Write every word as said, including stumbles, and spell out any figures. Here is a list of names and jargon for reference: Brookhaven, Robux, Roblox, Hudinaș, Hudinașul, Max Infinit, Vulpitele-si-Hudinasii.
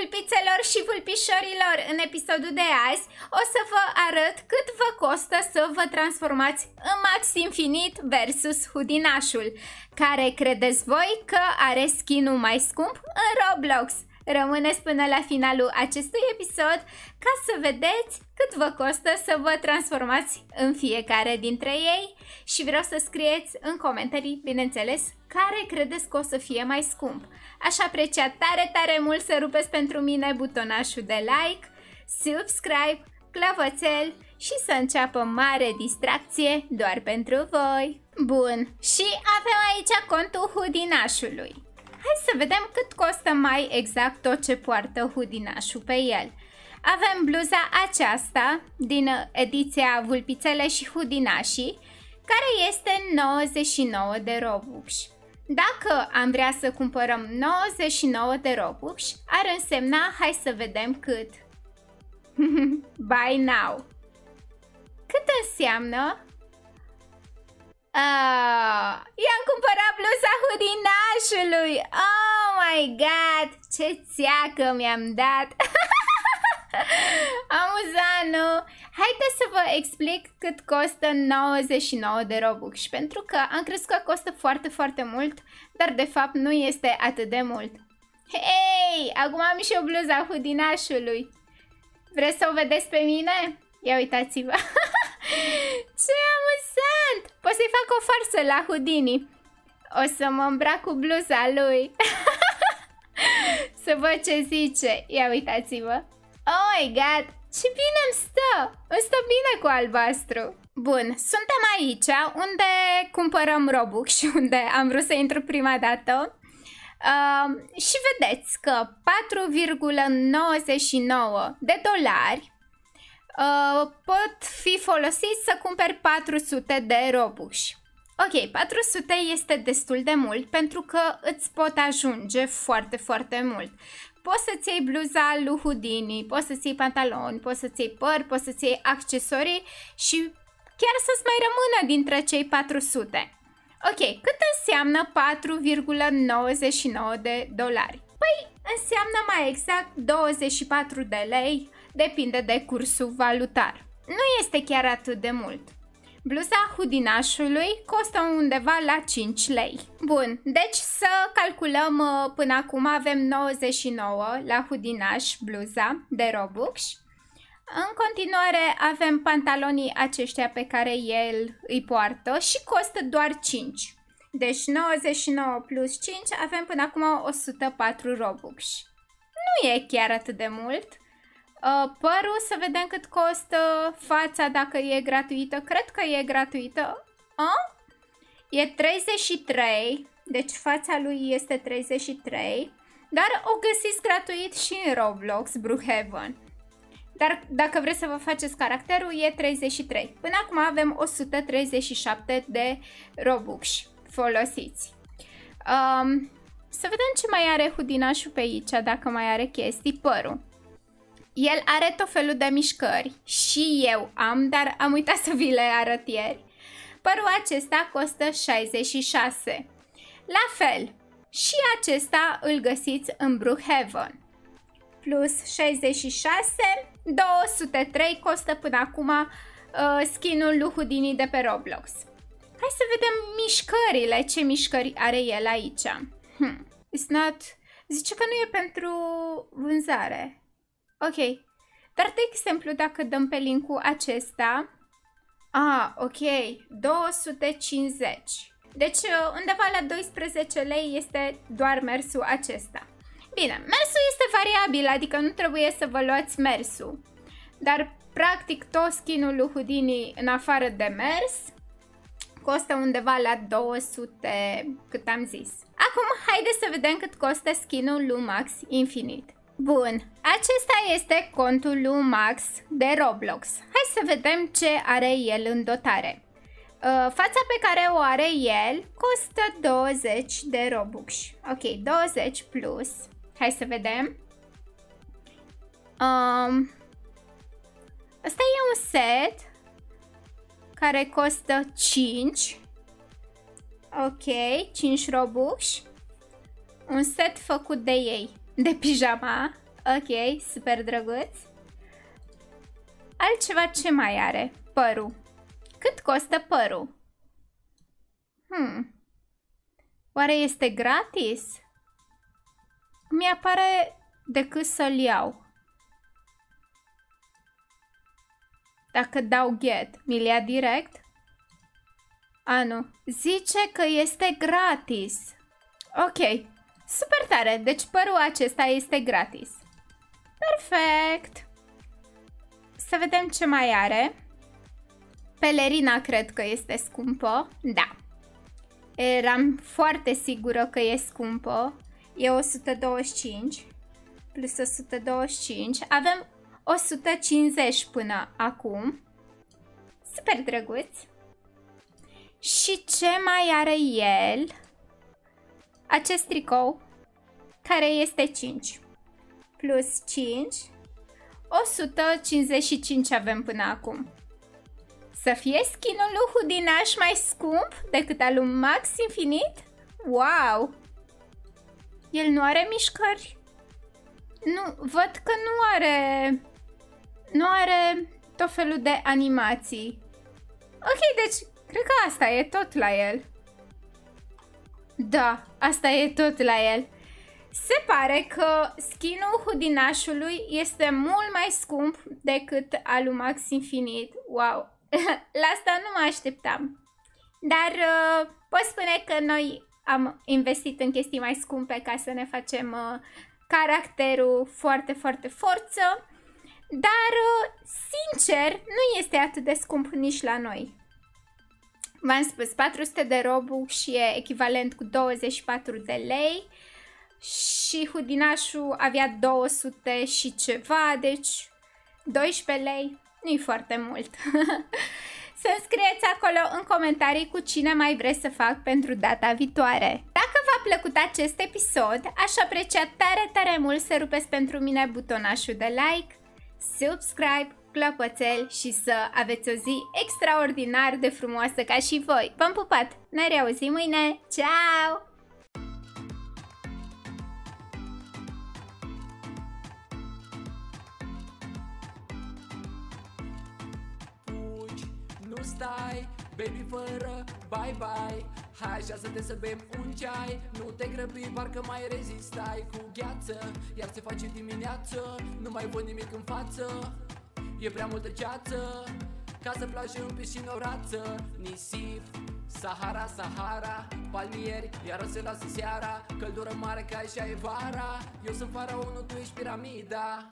vulpițelor și vulpișorilor, în episodul de azi o să vă arăt cât vă costă să vă transformați în Max Infinit versus Hudinașul, care credeți voi că are skin-ul mai scump în Roblox. Rămâneți până la finalul acestui episod ca să vedeți cât vă costă să vă transformați în fiecare dintre ei și vreau să scrieți în comentarii, bineînțeles, care credeți că o să fie mai scump. Aș aprecia tare, tare mult să rupeți pentru mine butonașul de like, subscribe, clopoțel și să înceapă mare distracție doar pentru voi. Bun, și avem aici contul Hudinașului. Hai să vedem cât costă mai exact tot ce poartă Hudinașul pe el. Avem bluza aceasta din ediția Vulpițele și Hudinașii, care este nouăzeci și nouă de Robux. Dacă am vrea să cumpărăm nouăzeci și nouă de Robux, ar însemna, hai să vedem cât. Buy now. Cât înseamnă? Oh, i-am cumpărat bluza Hudinașului. Oh my god, ce țeacă mi-am dat. Amuzant, nu? Haideți să vă explic cât costă nouăzeci și nouă de Robux, pentru că am crezut că costă foarte, foarte mult, dar de fapt nu este atât de mult. Hei, acum am și eu bluza Hudinașului. Vreți să o vedeți pe mine? Ia uitați-vă. Ce amuzant! Pot să-i fac o farsă la Houdini. O să mă îmbrac cu bluza lui. Să văd ce zice. Ia uitați-vă. Oh my god! Ce bine îmi stă! Îmi stă bine cu albastru. Bun, suntem aici unde cumpărăm Robux și unde am vrut să intru prima dată. Uh, și vedeți că patru virgulă nouăzeci și nouă de dolari Uh, pot fi folosiți să cumperi patru sute de Robux. Ok, patru sute este destul de mult pentru că îți pot ajunge foarte, foarte mult. Poți să-ți iei bluza lui Houdini, poți să-ți iei pantaloni, poți să-ți iei păr, poți să-ți iei accesorii și chiar să-ți mai rămână dintre cei patru sute. Ok, cât înseamnă patru virgulă nouăzeci și nouă de dolari? Păi, înseamnă mai exact douăzeci și patru de lei. Depinde de cursul valutar. Nu este chiar atât de mult. Bluza Hudinașului costă undeva la cinci lei. Bun, deci să calculăm. Până acum avem nouăzeci și nouă la Hudinaș, bluza de Robux. În continuare avem pantalonii aceștia pe care el îi poartă și costă doar cinci. Deci nouăzeci și nouă plus cinci, avem până acum o sută patru Robux. Nu e chiar atât de mult. Părul, să vedem cât costă. Fața, dacă e gratuită. Cred că e gratuită. A? E treizeci și trei. Deci fața lui este treizeci și trei. Dar o găsiți gratuit și în Roblox, Brookhaven. Dar dacă vreți să vă faceți caracterul, e treizeci și trei. Până acum avem o sută treizeci și șapte de Robux folosiți. Um, să vedem ce mai are Hudinașul pe aici, dacă mai are chestii. Părul. El are tot felul de mișcări și eu am, dar am uitat să vi le arăt ieri. Părul acesta costă șaizeci și șase. La fel, și acesta îl găsiți în Brookhaven. Plus șaizeci și șase, două sute trei costă până acum uh, skin-ul lui Houdini de pe Roblox. Hai să vedem mișcările, ce mișcări are el aici. Hmm. It's not... Zice că nu e pentru vânzare. Ok, dar de exemplu dacă dăm pe linkul acesta, ah, ok, două sute cincizeci, deci undeva la doisprezece lei este doar mersul acesta. Bine, mersul este variabil, adică nu trebuie să vă luați mersul, dar practic tot skin-ul lui Houdini în afară de mers costă undeva la două sute, cât am zis. Acum haideți să vedem cât costă skin-ul lui Max Infinit. Bun, acesta este contul lui Max de Roblox. Hai să vedem ce are el în dotare. Fața pe care o are el costă douăzeci de Robux. Ok, douăzeci plus. Hai să vedem. Um, asta e un set care costă cinci. Ok, cinci Robux. Un set făcut de ei. De pijama, Ok, super drăguț. Altceva ce mai are? Părul. Cât costă părul? Hmm. Oare este gratis? Mi-apare decât să-l iau. Dacă dau get, mi-l ia direct? A, nu. Zice că este gratis. Ok. Super tare. Deci părul acesta este gratis. Perfect. Să vedem ce mai are. Pelerina cred că este scumpă. Da. Eram foarte sigură că e scumpă. E o sută douăzeci și cinci plus o sută douăzeci și cinci. Avem o sută cincizeci până acum. Super drăguț. Și ce mai are el? Acest tricou care este cinci plus cinci. o sută cincizeci și cinci avem până acum. Să fie skin-ul lui Hudinaș mai scump decât al lui Max Infinit? Wow! El nu are mișcări? Nu, văd că nu are... Nu are tot felul de animații. Ok, deci cred că asta e tot la el. Da, asta e tot la el. Se pare că skin-ul Hudinașului este mult mai scump decât al lui Max Infinit. Wow! La asta nu mă așteptam. Dar uh, pot spune că noi am investit în chestii mai scumpe ca să ne facem uh, caracterul foarte, foarte forță. Dar, uh, sincer, nu este atât de scump nici la noi. V-am spus, patru sute de Robux și e echivalent cu douăzeci și patru de lei. Și Hudinașul avea două sute și ceva, deci doisprezece lei. Nu-i foarte mult. Să-mi scrieți acolo în comentarii cu cine mai vreți să fac pentru data viitoare. Dacă v-a plăcut acest episod, aș aprecia tare, tare mult să rupeți pentru mine butonașul de like, subscribe, clopoțel și să aveți o zi extraordinar de frumoasă ca și voi. V-am pupat! Ne reauzim mâine! Ciao! Stai, baby, fără bye-bye. Hai, șase-te să bem un ceai. Nu te grăbi, parcă mai rezistai. Cu gheață, iar se face dimineață. Nu mai văd nimic în față. E prea multă ceață. Casă, plajă, în piscină, o rață. Nisip, Sahara, Sahara. Palmieri, iară se lasă seara. Căldură mare ca așa e vara. Eu sunt faraonul, tu ești piramida.